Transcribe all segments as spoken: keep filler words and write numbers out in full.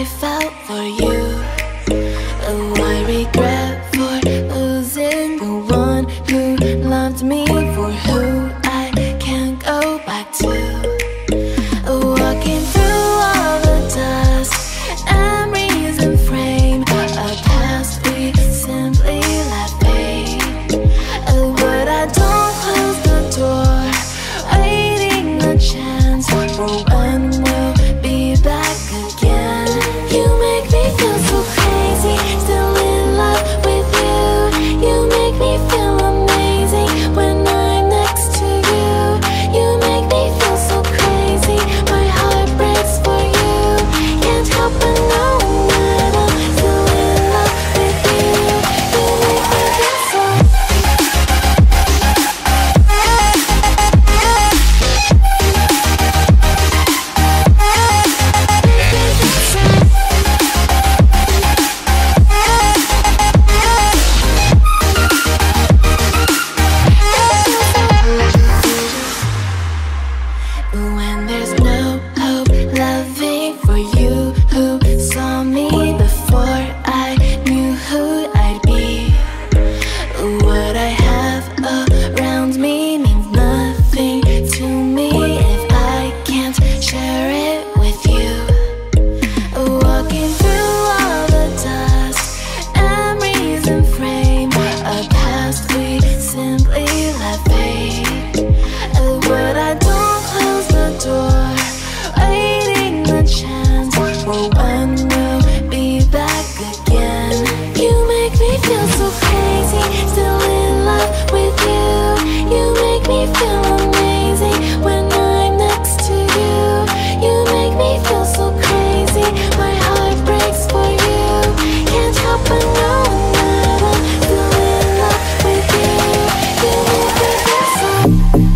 I felt for you. Oh, I regret for losing the one who loved me, for who I can't go back to. Oh, walking through all the dust, memories and frame, our past we simply left pain. Oh, but I don't close the door, waiting a chance for when we'll be back again. You make me feel so crazy, still in love with you. You make me feel amazing when I'm next to you. You make me feel so crazy, my heart breaks for you. Can't help but know that I'm still in love with you. You make me feel so. When there's no hope, loving for you who saw me before I knew who I'd be. What I have around me means nothing to me if I can't share it with you. Walking through all the dust, memories and frame, our past we simply let fade. What I don't door, waiting a chance for when we'll be back again. You make me feel so crazy, still in love with you. You make me feel amazing when I'm next to you. You make me feel so crazy, my heart breaks for you. Can't help but know that I'm still in love with you. You make me feel so.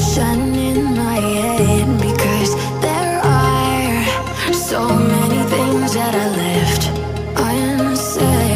sun in my head, because there are so many things that I left unsaid.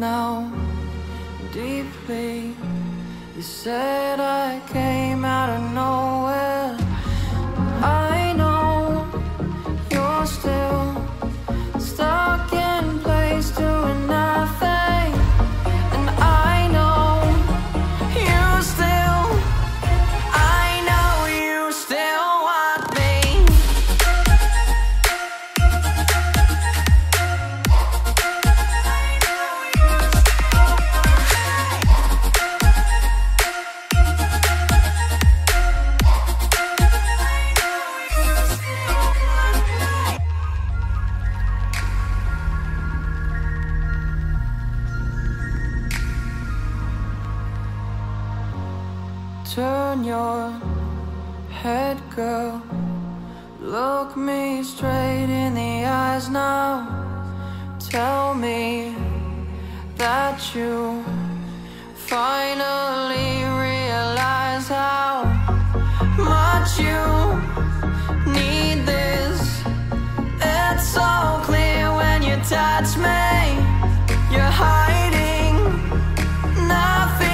now, deeply. You said I came out of nowhere. I know you're still stuck in place doing nothing, and I know you still, I know you still want me. Turn your head, girl. Look me straight in the eyes now. Tell me that you finally realize how much you need this. It's so clear when you touch me. You're hiding nothing.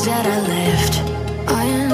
That I left I